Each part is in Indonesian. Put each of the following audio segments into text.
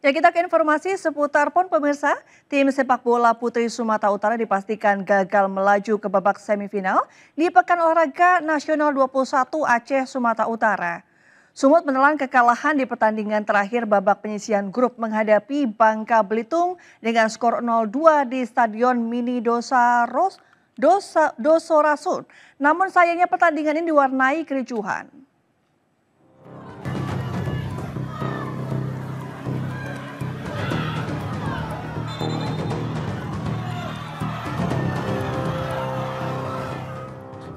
Ya, kita ke informasi seputar PON pemirsa. Tim sepak bola putri Sumatera Utara dipastikan gagal melaju ke babak semifinal di Pekan Olahraga Nasional 21 Aceh Sumatera Utara. Sumut menelan kekalahan di pertandingan terakhir babak penyisihan grup menghadapi Bangka Belitung dengan skor 0-2 di Stadion Mini Dosa Rasun. Namun sayangnya pertandingan ini diwarnai kericuhan.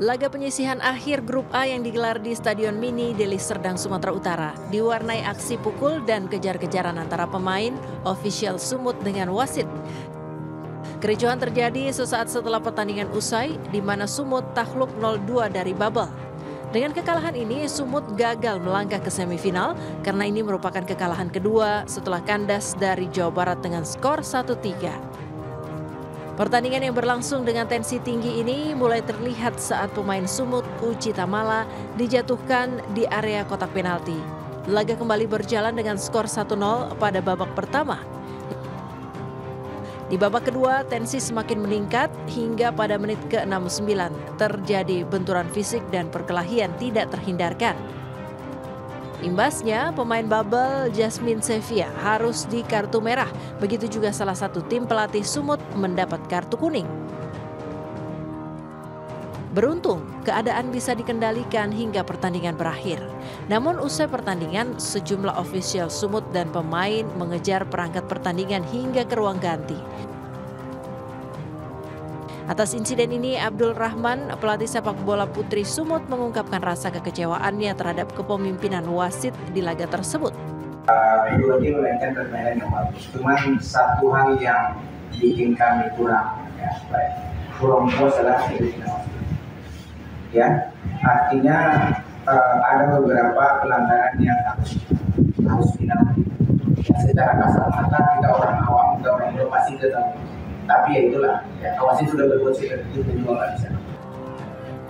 Laga penyisihan akhir grup A yang digelar di Stadion Mini Deli Serdang, Sumatera Utara diwarnai aksi pukul dan kejar-kejaran antara pemain, ofisial Sumut dengan wasit. Kericuhan terjadi sesaat setelah pertandingan usai di mana Sumut takluk 0-2 dari Babel. Dengan kekalahan ini Sumut gagal melangkah ke semifinal karena ini merupakan kekalahan kedua setelah kandas dari Jawa Barat dengan skor 1-3. Pertandingan yang berlangsung dengan tensi tinggi ini mulai terlihat saat pemain Sumut Kucitamala dijatuhkan di area kotak penalti. Laga kembali berjalan dengan skor 1-0 pada babak pertama. Di babak kedua, tensi semakin meningkat hingga pada menit ke-69 terjadi benturan fisik dan perkelahian tidak terhindarkan. Imbasnya, pemain Babel Jasmine Safia harus di kartu merah. Begitu juga salah satu tim pelatih Sumut mendapat kartu kuning. Beruntung, keadaan bisa dikendalikan hingga pertandingan berakhir. Namun usai pertandingan, sejumlah ofisial Sumut dan pemain mengejar perangkat pertandingan hingga ke ruang ganti. Atas insiden ini, Abdul Rahman, pelatih sepak bola putri Sumut, mengungkapkan rasa kekecewaannya terhadap kepemimpinan wasit di laga tersebut. Dia melainkan permainan yang bagus, cuman satu hal yang bikin kami kurang, ya, kurang puas adalah seleksi wasit. Ya, artinya ada beberapa pelanggaran yang harus dilakukan. Secara kasat mata kita orang awam, kita orang Indo pasti ketahui. Tapi ya itulah, ya, wasit sudah berbuat seperti itu juga nggak bisa.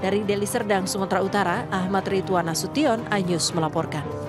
Dari Deli Serdang, Sumatera Utara, Ahmad Rituana Sution, iNews melaporkan.